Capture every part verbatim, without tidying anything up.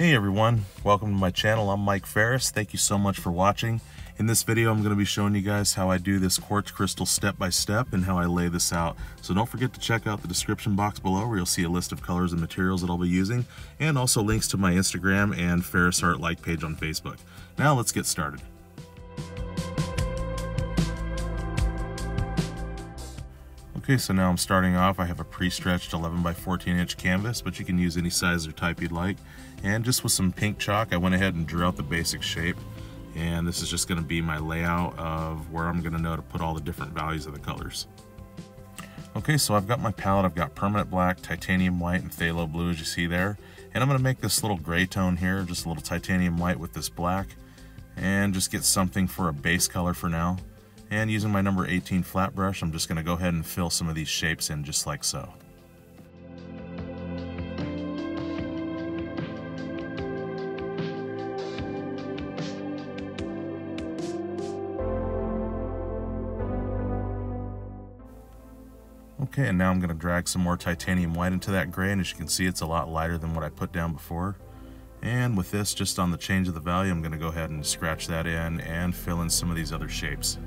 Hey everyone, welcome to my channel. I'm Mike Ferris. Thank you so much for watching. In this video, I'm going to be showing you guys how I do this quartz crystal step by step and how I lay this out. So don't forget to check out the description box below where you'll see a list of colors and materials that I'll be using, and also links to my Instagram and Ferris Art Like page on Facebook. Now let's get started. Okay, so now I'm starting off. I have a pre-stretched eleven by fourteen inch canvas, but you can use any size or type you'd like. And just with some pink chalk, I went ahead and drew out the basic shape. And this is just going to be my layout of where I'm going to know to put all the different values of the colors. Okay, so I've got my palette. I've got Permanent Black, Titanium White, and Phthalo Blue, as you see there. And I'm going to make this little gray tone here, just a little Titanium White with this black. And just get something for a base color for now. And using my number eighteen flat brush, I'm just going to go ahead and fill some of these shapes in just like so. Okay, and now I'm going to drag some more Titanium White into that gray, and as you can see, it's a lot lighter than what I put down before. And with this, just on the change of the value, I'm going to go ahead and scratch that in and fill in some of these other shapes.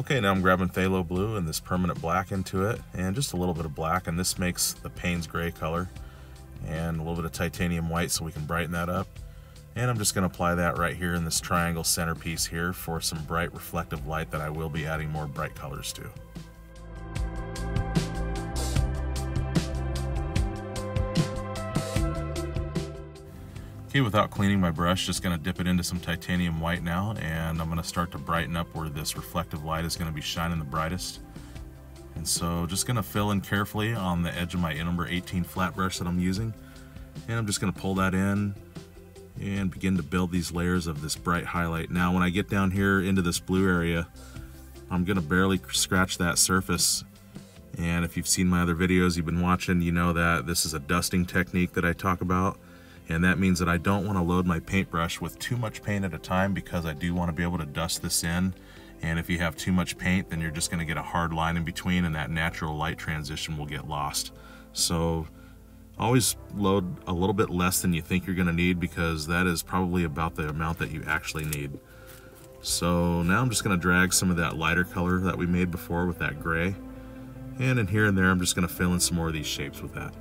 Okay, now I'm grabbing Phthalo Blue and this Permanent Black into it, and just a little bit of black, and this makes the Payne's gray color, and a little bit of Titanium White so we can brighten that up. And I'm just going to apply that right here in this triangle centerpiece here for some bright reflective light that I will be adding more bright colors to. Okay, without cleaning my brush, just going to dip it into some Titanium White now, and I'm going to start to brighten up where this reflective light is going to be shining the brightest. And so just going to fill in carefully on the edge of my number eighteen flat brush that I'm using, and I'm just going to pull that in and begin to build these layers of this bright highlight. Now when I get down here into this blue area, I'm going to barely scratch that surface. And if you've seen my other videos you've been watching, you know that this is a dusting technique that I talk about. And that means that I don't want to load my paintbrush with too much paint at a time, because I do want to be able to dust this in. And if you have too much paint, then you're just going to get a hard line in between, and that natural light transition will get lost. So always load a little bit less than you think you're going to need, because that is probably about the amount that you actually need. So now I'm just going to drag some of that lighter color that we made before with that gray. And in here and there, I'm just going to fill in some more of these shapes with that.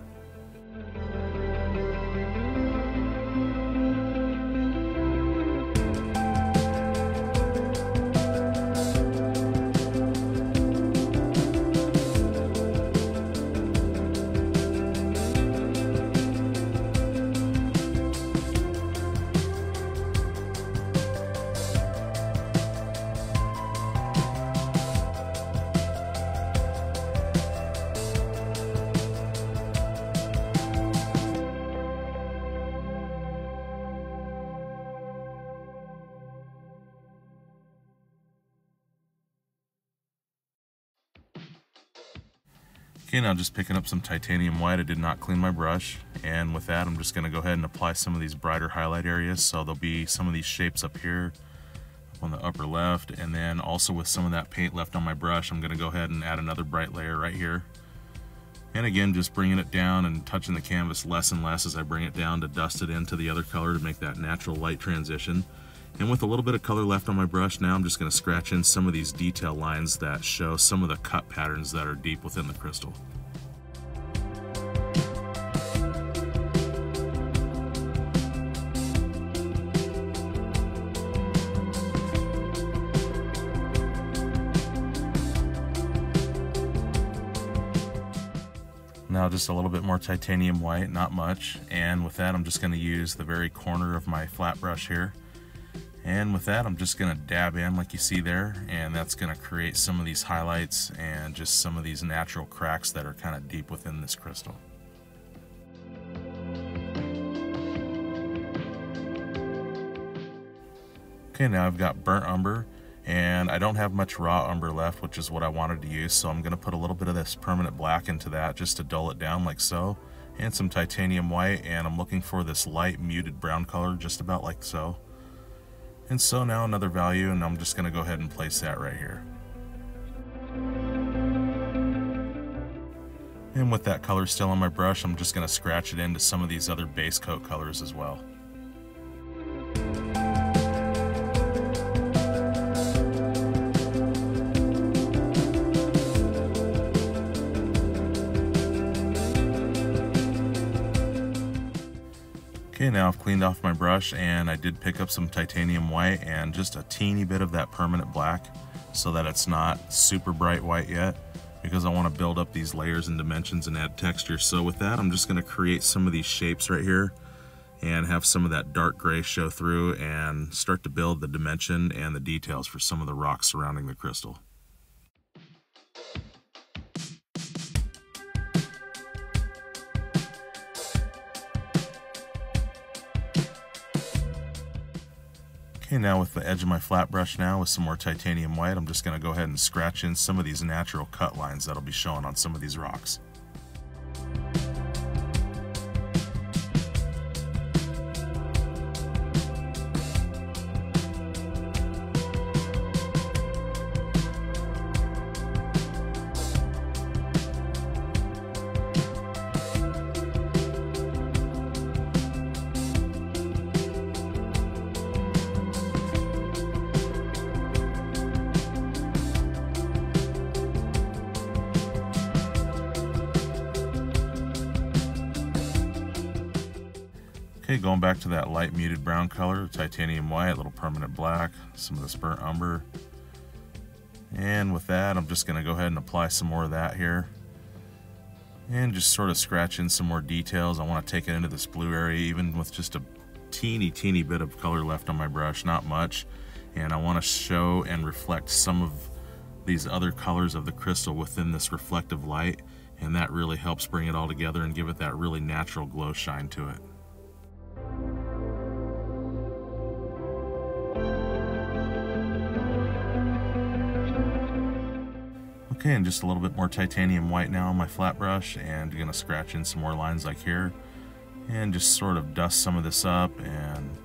Okay, now just picking up some Titanium White. I did not clean my brush, and with that I'm just going to go ahead and apply some of these brighter highlight areas. So there'll be some of these shapes up here on the upper left, and then also with some of that paint left on my brush, I'm going to go ahead and add another bright layer right here. And again, just bringing it down and touching the canvas less and less as I bring it down to dust it into the other color to make that natural light transition. And with a little bit of color left on my brush now, I'm just going to scratch in some of these detail lines that show some of the cut patterns that are deep within the crystal. Now just a little bit more titanium white, not much, and with that I'm just going to use the very corner of my flat brush here. And with that I'm just going to dab in like you see there, and that's going to create some of these highlights and just some of these natural cracks that are kind of deep within this crystal. Okay, now I've got burnt umber, and I don't have much raw umber left, which is what I wanted to use, so I'm going to put a little bit of this permanent black into that just to dull it down like so, and some titanium white, and I'm looking for this light muted brown color just about like so. And so now another value, and I'm just going to go ahead and place that right here. And with that color still on my brush, I'm just going to scratch it into some of these other base coat colors as well. Okay, now I've cleaned off my brush, and I did pick up some titanium white and just a teeny bit of that permanent black so that it's not super bright white yet, because I want to build up these layers and dimensions and add texture. So with that, I'm just going to create some of these shapes right here and have some of that dark gray show through and start to build the dimension and the details for some of the rocks surrounding the crystal. Okay, now with the edge of my flat brush now with some more titanium white, I'm just going to go ahead and scratch in some of these natural cut lines that'll be showing on some of these rocks. Okay, going back to that light muted brown color, titanium white, a little permanent black, some of this burnt umber. And with that, I'm just going to go ahead and apply some more of that here. And just sort of scratch in some more details. I want to take it into this blue area, even with just a teeny, teeny bit of color left on my brush, not much. And I want to show and reflect some of these other colors of the crystal within this reflective light. And that really helps bring it all together and give it that really natural glow shine to it. Okay, and just a little bit more titanium white now on my flat brush, and gonna scratch in some more lines like here, and just sort of dust some of this up and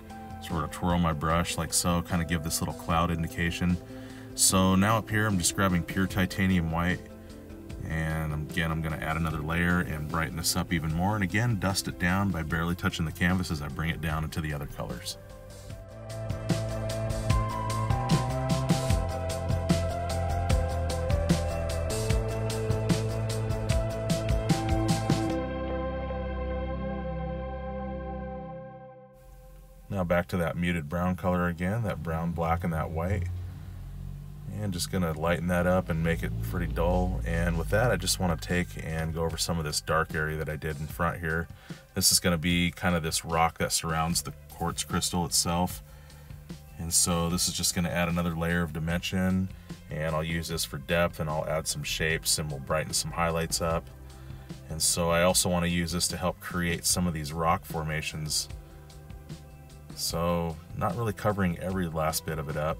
sort of twirl my brush like so, kind of give this little cloud indication. So now up here I'm just grabbing pure titanium white, and again I'm gonna add another layer and brighten this up even more, and again dust it down by barely touching the canvas as I bring it down into the other colors. Now back to that muted brown color again, that brown, black, and that white. And just gonna lighten that up and make it pretty dull. And with that, I just wanna take and go over some of this dark area that I did in front here. This is gonna be kind of this rock that surrounds the quartz crystal itself. And so this is just gonna add another layer of dimension, and I'll use this for depth, and I'll add some shapes, and we'll brighten some highlights up. And so I also wanna use this to help create some of these rock formations. So not really covering every last bit of it up.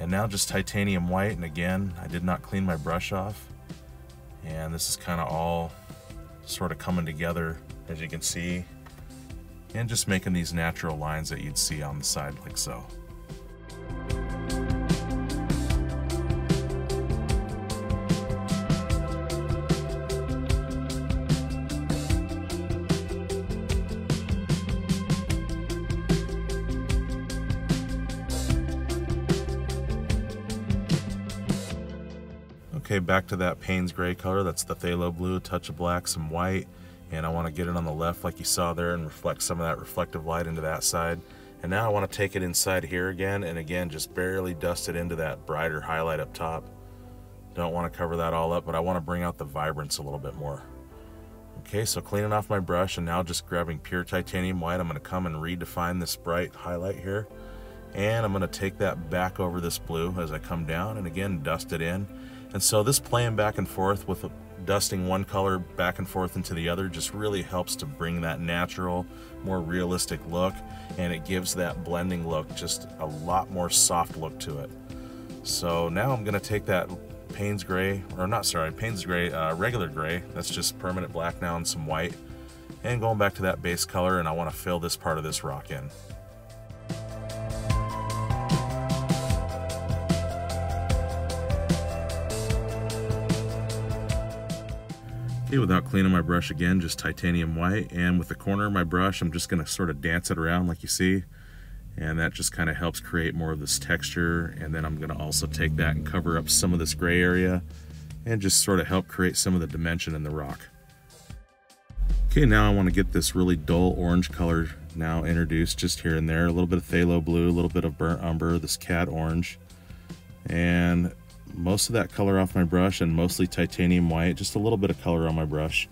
And now just titanium white, and again I did not clean my brush off, and this is kind of all sort of coming together as you can see, and just making these natural lines that you'd see on the side like so. Okay, back to that Payne's gray color, that's the phthalo blue, a touch of black, some white, and I want to get it on the left like you saw there and reflect some of that reflective light into that side. And now I want to take it inside here again, and again just barely dust it into that brighter highlight up top. Don't want to cover that all up, but I want to bring out the vibrance a little bit more. Okay, so cleaning off my brush and now just grabbing pure titanium white, I'm going to come and redefine this bright highlight here. And I'm going to take that back over this blue as I come down and again dust it in. And so this playing back and forth with dusting one color back and forth into the other just really helps to bring that natural, more realistic look, and it gives that blending look just a lot more soft look to it. So now I'm going to take that Payne's gray, or not sorry, Payne's gray, uh, regular gray, that's just permanent black now, and some white, and going back to that base color, and I want to fill this part of this rock in. Okay, without cleaning my brush again, just titanium white, and with the corner of my brush I'm just going to sort of dance it around like you see, and that just kind of helps create more of this texture. And then I'm going to also take that and cover up some of this gray area and just sort of help create some of the dimension in the rock. Okay, now I want to get this really dull orange color now introduced just here and there, a little bit of phthalo blue, a little bit of burnt umber, this cad orange, and most of that color off my brush, and mostly titanium white, just a little bit of color on my brush.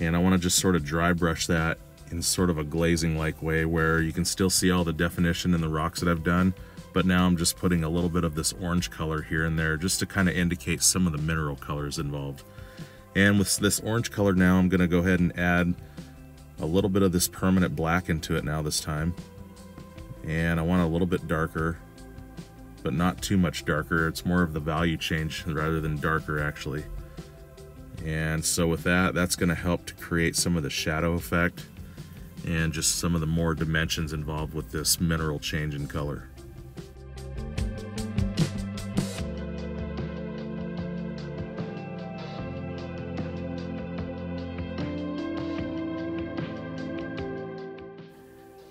And I want to just sort of dry brush that in sort of a glazing like way where you can still see all the definition in the rocks that I've done, but now I'm just putting a little bit of this orange color here and there just to kind of indicate some of the mineral colors involved. And with this orange color now, I'm going to go ahead and add a little bit of this permanent black into it now this time. And I want a little bit darker, but not too much darker. It's more of the value change rather than darker actually. And so with that, that's going to help to create some of the shadow effect and just some of the more dimensions involved with this mineral change in color.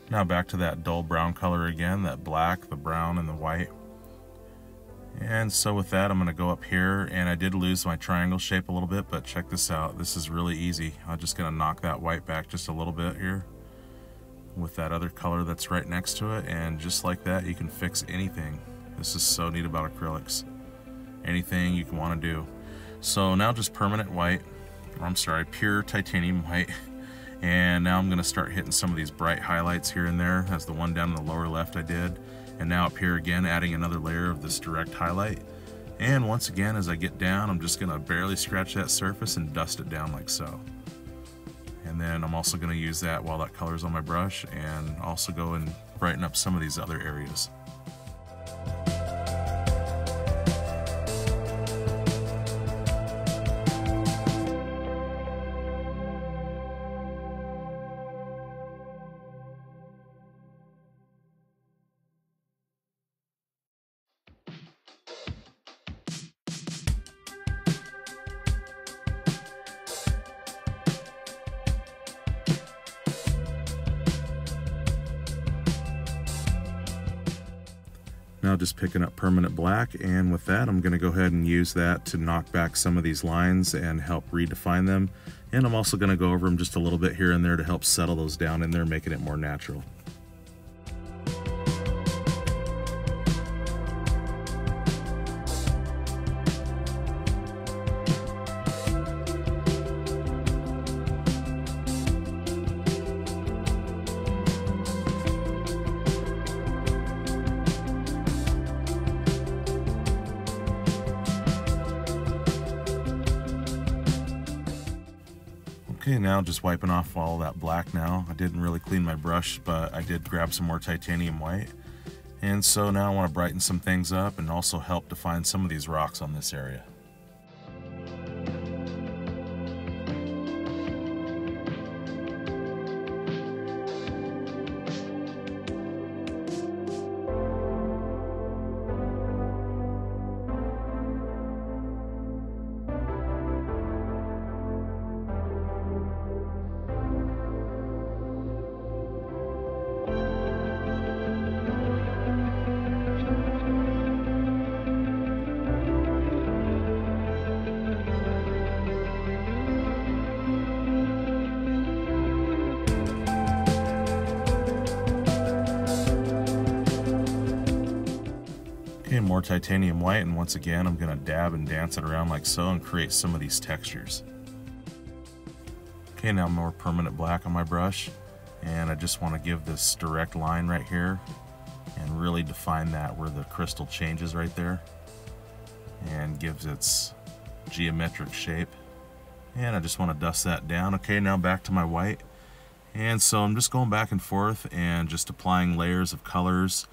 Now back to that dull brown color again, that black, the brown, and the white. And so with that, I'm going to go up here, and I did lose my triangle shape a little bit, but check this out. This is really easy. I'm just going to knock that white back just a little bit here with that other color that's right next to it, and just like that you can fix anything. This is so neat about acrylics. Anything you can want to do. So now just permanent white, or I'm sorry, pure titanium white. And now I'm going to start hitting some of these bright highlights here and there. That's the one down in the lower left I did. And now up here again, adding another layer of this direct highlight. And once again, as I get down, I'm just going to barely scratch that surface and dust it down like so. And then I'm also going to use that while that color's on my brush, and also go and brighten up some of these other areas. Now just picking up permanent black, and with that I'm going to go ahead and use that to knock back some of these lines and help redefine them. And I'm also going to go over them just a little bit here and there to help settle those down in there, making it more natural. Okay, now just wiping off all that black now. I didn't really clean my brush, but I did grab some more titanium white. And so now I want to brighten some things up and also help define some of these rocks on this area. More titanium white, and once again I'm going to dab and dance it around like so and create some of these textures. Okay, now more permanent black on my brush, and I just want to give this direct line right here and really define that where the crystal changes right there and gives its geometric shape. And I just want to dust that down. Okay, now back to my white. And so I'm just going back and forth and just applying layers of colors.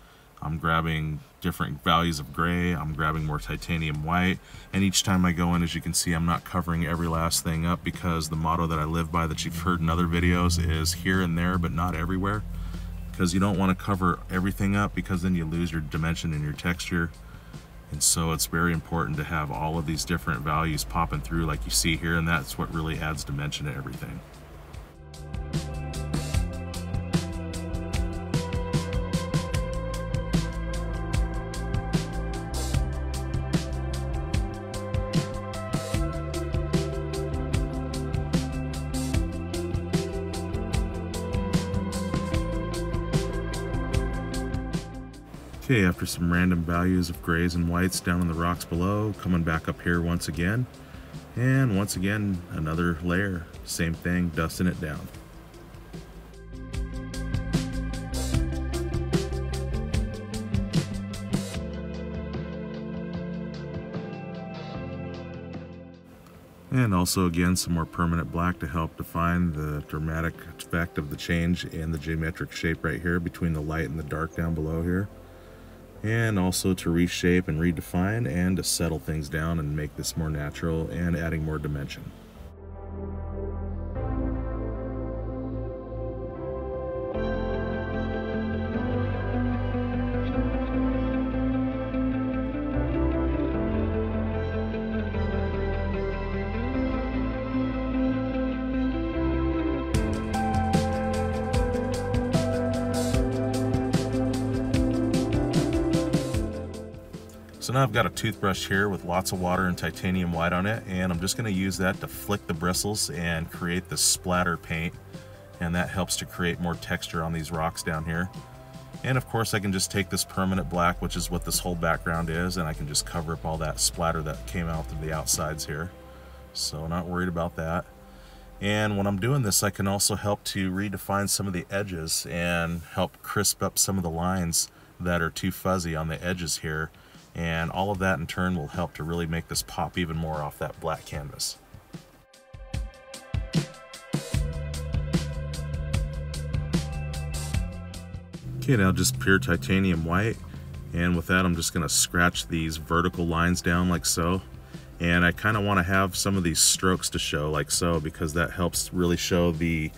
I'm grabbing different values of gray, I'm grabbing more titanium white, and each time I go in, as you can see, I'm not covering every last thing up, because the motto that I live by that you've heard in other videos is here and there but not everywhere, because you don't want to cover everything up because then you lose your dimension and your texture. And so it's very important to have all of these different values popping through like you see here, and that's what really adds dimension to everything. Okay, after some random values of grays and whites down in the rocks below, coming back up here once again, and once again another layer, same thing, dusting it down. And also again some more permanent black to help define the dramatic effect of the change in the geometric shape right here between the light and the dark down below here. And also to reshape and redefine and to settle things down and make this more natural and adding more dimension. So now I've got a toothbrush here with lots of water and titanium white on it, and I'm just going to use that to flick the bristles and create the splatter paint, and that helps to create more texture on these rocks down here. And of course I can just take this permanent black, which is what this whole background is, and I can just cover up all that splatter that came out of the outsides here. So not worried about that. And when I'm doing this, I can also help to redefine some of the edges and help crisp up some of the lines that are too fuzzy on the edges here. And all of that in turn will help to really make this pop even more off that black canvas. Okay, now just pure titanium white. And with that, I'm just gonna scratch these vertical lines down like so. And I kinda wanna have some of these strokes to show like so, because that helps really show the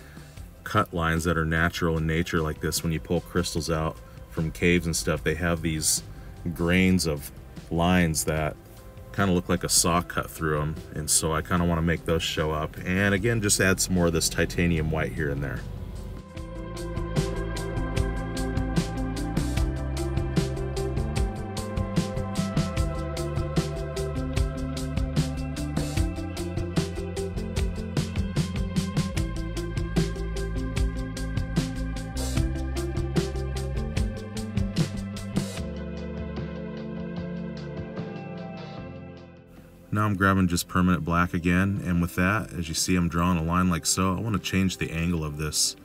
cut lines that are natural in nature like this. When you pull crystals out from caves and stuff, they have these grains of lines that kind of look like a saw cut through them, and so I kind of want to make those show up, and again just add some more of this titanium white here and there. Now I'm grabbing just permanent black again, and with that, as you see, I'm drawing a line like so. I want to change the angle of this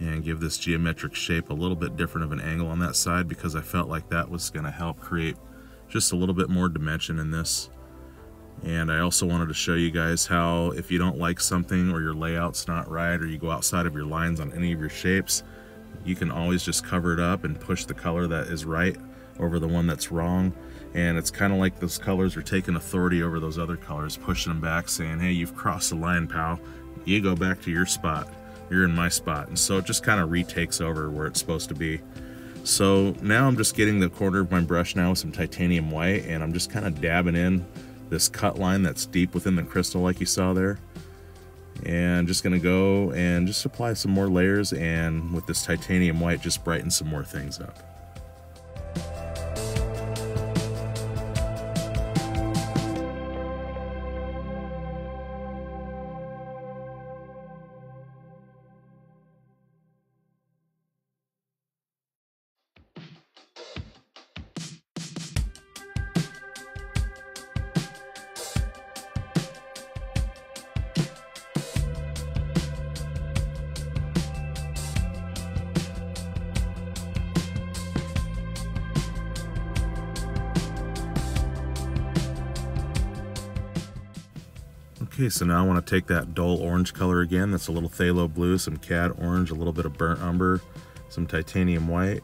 and give this geometric shape a little bit different of an angle on that side, because I felt like that was going to help create just a little bit more dimension in this. And I also wanted to show you guys how, if you don't like something or your layout's not right or you go outside of your lines on any of your shapes, you can always just cover it up and push the color that is right over the one that's wrong. And it's kind of like those colors are taking authority over those other colors, pushing them back, saying, hey, you've crossed the line, pal. You go back to your spot. You're in my spot. And so it just kind of retakes over where it's supposed to be. So now I'm just getting the corner of my brush now with some titanium white, and I'm just kind of dabbing in this cut line that's deep within the crystal like you saw there. And just gonna go and just apply some more layers, and with this titanium white, just brighten some more things up. Okay, so now I want to take that dull orange color again. That's a little phthalo blue, some cad orange, a little bit of burnt umber, some titanium white,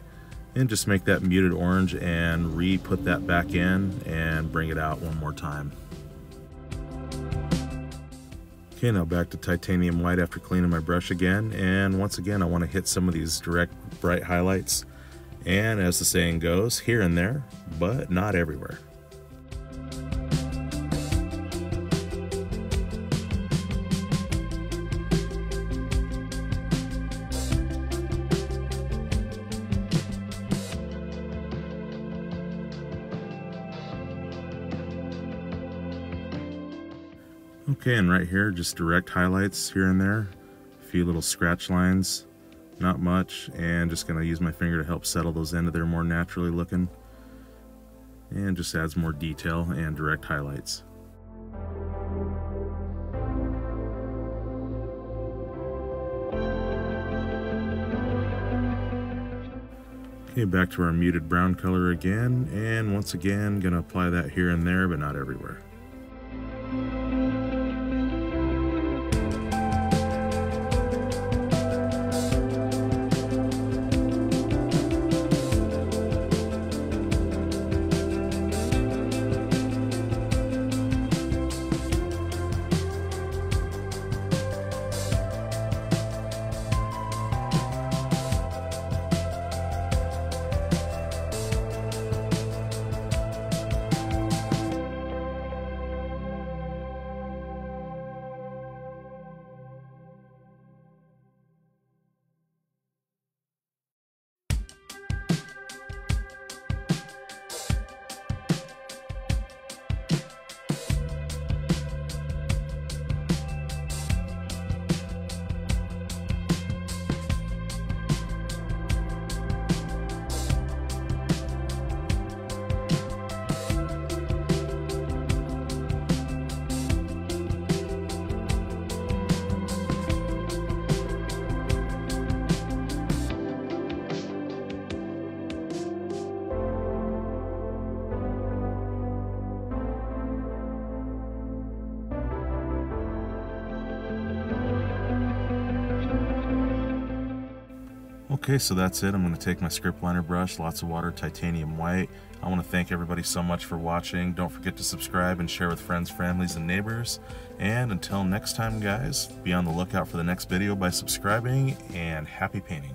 and just make that muted orange and re-put that back in and bring it out one more time. Okay, now back to titanium white after cleaning my brush again, and once again I want to hit some of these direct bright highlights, and as the saying goes, here and there, but not everywhere. Okay, and right here, just direct highlights here and there, a few little scratch lines, not much, and just gonna use my finger to help settle those into there more naturally looking, and just adds more detail and direct highlights. Okay, back to our muted brown color again, and once again, gonna apply that here and there, but not everywhere. Okay, so that's it. I'm going to take my script liner brush, lots of water, titanium white. I want to thank everybody so much for watching. Don't forget to subscribe and share with friends, families, and neighbors. And until next time, guys, be on the lookout for the next video by subscribing, and happy painting.